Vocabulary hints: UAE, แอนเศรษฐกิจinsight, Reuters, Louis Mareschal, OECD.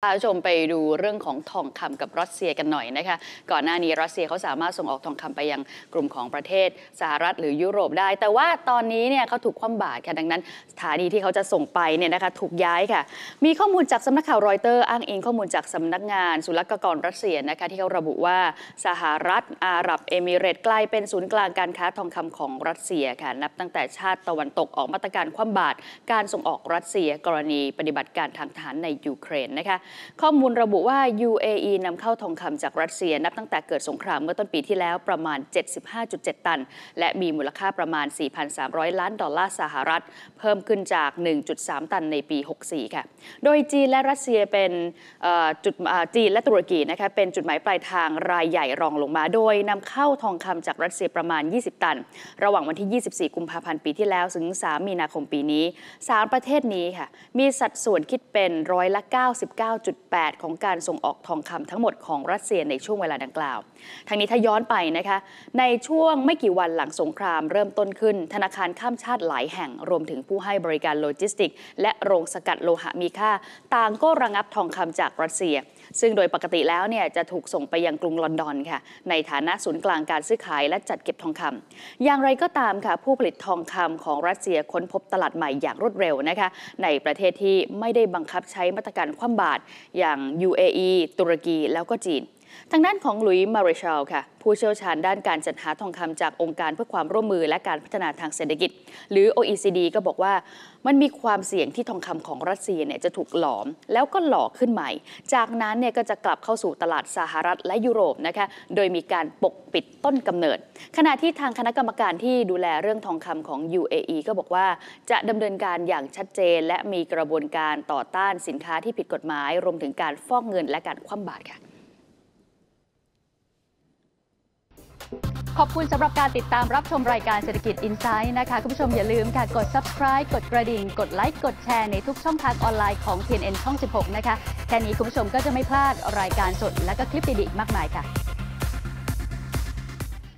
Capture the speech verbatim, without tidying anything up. พาชมไปดูเรื่องของทองคำกับรัสเซียกันหน่อยนะคะก่อนหน้านี้รัสเซียเขาสามารถส่งออกทองคำไปยังกลุ่มของประเทศสหรัฐหรือยุโรปได้แต่ว่าตอนนี้เนี่ยเขาถูกคว่ำบาตรค่ะดังนั้นสถานีที่เขาจะส่งไปเนี่ยนะคะถูกย้ายค่ะมีข้อมูลจากสำนักข่าวรอยเตอร์อ้างอิงข้อมูลจากสำนักงานศุลกากรรัสเซียนะคะที่เขาระบุว่าสหรัฐอาหรับเอมิเรตส์กลายเป็นศูนย์กลางการค้าทองคำของรัสเซียค่ะนับตั้งแต่ชาติตะวันตกออกมาตรการคว่ำบาตรการส่งออกรัสเซียกรณีปฏิบัติการทางทหารในยูเครนนะคะข้อมูลระบุว่า ยู เอ อี นำเข้าทองคำจากรัสเซียนับตั้งแต่เกิดสงครามเมื่อต้นปีที่แล้วประมาณ เจ็ดสิบห้าจุดเจ็ด ตันและมีมูลค่าประมาณ สี่พันสามร้อย ล้านดอลลาร์สหรัฐเพิ่มขึ้นจาก หนึ่งจุดสาม ตันในปี หกสี่ ค่ะโดยจีนและรัสเซียเป็นจุดจีนและตุรกีนะคะเป็นจุดหมายปลายทางรายใหญ่รองลงมาโดยนำเข้าทองคำจากรัสเซียประมาณ ยี่สิบ ตันระหว่างวันที่ ยี่สิบสี่ กุมภาพันธ์ปีที่แล้วถึง สาม มีนาคมปีนี้สามประเทศนี้ค่ะมีสัดส่วนคิดเป็นร้อยละ เก้าสิบเก้า.8 ของการส่งออกทองคำทั้งหมดของรัสเซียในช่วงเวลาดังกล่าวทั้งนี้ถ้าย้อนไปนะคะในช่วงไม่กี่วันหลังสงครามเริ่มต้นขึ้นธนาคารข้ามชาติหลายแห่งรวมถึงผู้ให้บริการโลจิสติกและโรงสกัดโลหะมีค่าต่างก็ระงับทองคำจากรัสเซียซึ่งโดยปกติแล้วเนี่ยจะถูกส่งไปยังกรุงลอนดอนค่ะในฐานะศูนย์กลางการซื้อขายและจัดเก็บทองคำอย่างไรก็ตามค่ะผู้ผลิตทองคำของรัสเซียค้นพบตลาดใหม่อย่างรวดเร็วนะคะในประเทศที่ไม่ได้บังคับใช้มาตรการคว่ำบาตรอย่าง ยู เอ อี ตุรกีแล้วก็จีนทางด้านของหลุยส์ มาเรชัลค่ะผู้เชี่ยวชาญด้านการจัดหาทองคำจากองค์การเพื่อความร่วมมือและการพัฒนาทางเศรษฐกิจหรือ โอ อี ซี ดี ก็บอกว่ามันมีความเสี่ยงที่ทองคำของรัสเซียเนี่ยจะถูกหลอมแล้วก็หล่อขึ้นใหม่จากนั้นเนี่ยก็จะกลับเข้าสู่ตลาดสหรัฐและยุโรปนะคะโดยมีการปกปิดต้นกำเนิดขณะที่ทางคณะกรรมการที่ดูแลเรื่องทองคำของ ยู เอ อี ก็บอกว่าจะดำเนินการอย่างชัดเจนและมีกระบวนการต่อต้านสินค้าที่ผิดกฎหมายรวมถึงการฟอกเงินและการคว่ำบาตรค่ะขอบคุณสำหรับการติดตามรับชมรายการเศรษฐกิจ อินไซด์ นะคะคุณผู้ชมอย่าลืมค่ะกด ซับสไครบ์ กดกระดิ่งกดไลค์กดแชร์ในทุกช่องทางออนไลน์ของ ที เอ็น เอ็น ช่อง สิบหกนะคะแค่นี้คุณผู้ชมก็จะไม่พลาดรายการสดและก็คลิปดีๆมากมายค่ะ